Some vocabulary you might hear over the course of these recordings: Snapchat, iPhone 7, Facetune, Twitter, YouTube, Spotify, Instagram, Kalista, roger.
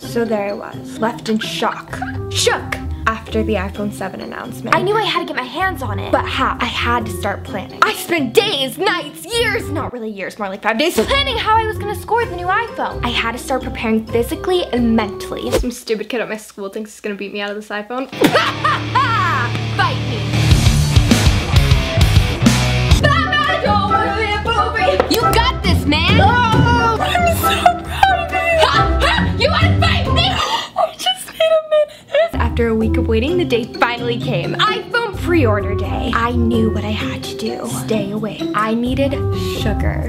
So there I was, left in shock after the iPhone 7 announcement. I knew I had to get my hands on it, but how? I had to start planning. I spent days, nights, years, not really years, more like 5 days, planning how I was gonna score the new iPhone. I had to start preparing physically and mentally. Some stupid kid at my school thinks he's gonna beat me out of this iPhone. Fight me. You got this, man. Oh, I'm so proud of you. You wanna fight me? I just need a minute. After a week of waiting, the day finally came. iPhone pre-order day. I knew what I had to do. Stay awake. I needed sugar.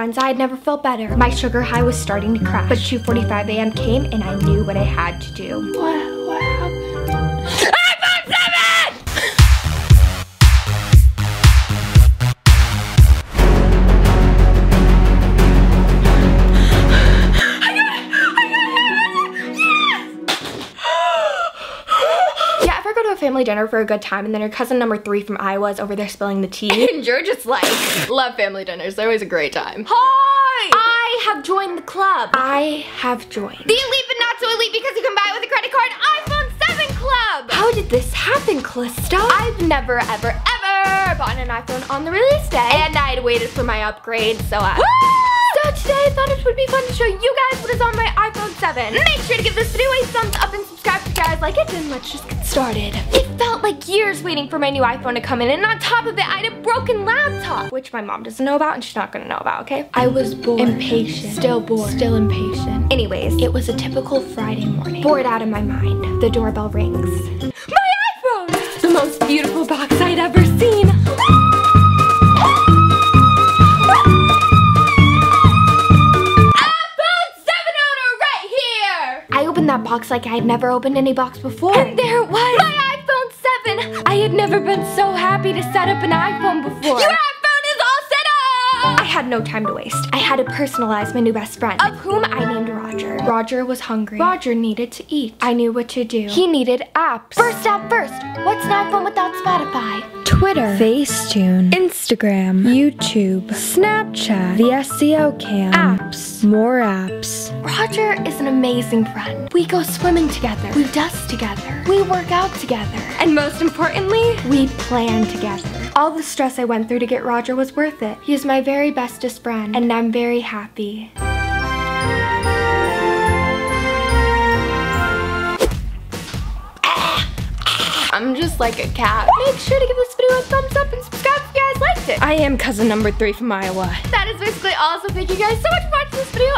I had never felt better. My sugar high was starting to crash, but 2:45 a.m. came and I knew what I had to do. What happened? iPhone 7! I got it! Yes! Yeah, ever go to a family dinner for a good time and then your cousin number 3 from Iowa is over there spilling the tea? And you're just like, love family dinners, they're always a great time. Hi! I have joined the club. I have joined the elite but not so elite because you can buy it with a credit card iPhone 7 club! How did this happen, Kalista? I've never, ever, ever bought an iPhone on the release day, and I had waited for my upgrade, so So today I thought it would be fun to show you guys what is on my iPhone 7. Make sure to give this video a thumbs up and subscribe if you guys like it, and let's just get started. It felt like years waiting for my new iPhone to come in, and on top of it, I had a broken laptop, which my mom doesn't know about and she's not gonna know about, okay? I was bored, impatient, still bored, still impatient. Anyways, it was a typical Friday morning. Bored out of my mind. The doorbell rings. My iPhone! The most beautiful box I'd ever seen. That box like I had never opened any box before. And there it was, my iPhone 7. I had never been so happy to set up an iPhone before. Your iPhone is all set up! I had no time to waste. I had to personalize my new best friend, of whom I named Roger. Roger was hungry. Roger needed to eat. I knew what to do. He needed apps. First app first, what's an iPhone without Spotify? Twitter, Facetune, Instagram, YouTube, Snapchat, the SEO cam, apps, more apps. Roger is an amazing friend. We go swimming together, we dust together, we work out together, and most importantly, we plan together. All the stress I went through to get Roger was worth it. He is my very bestest friend, and I'm very happy. I'm just like a cat. Make sure to give this video a thumbs up and subscribe if you guys liked it. I am cousin number 3 from Iowa. That is basically all, so thank you guys so much for watching this video.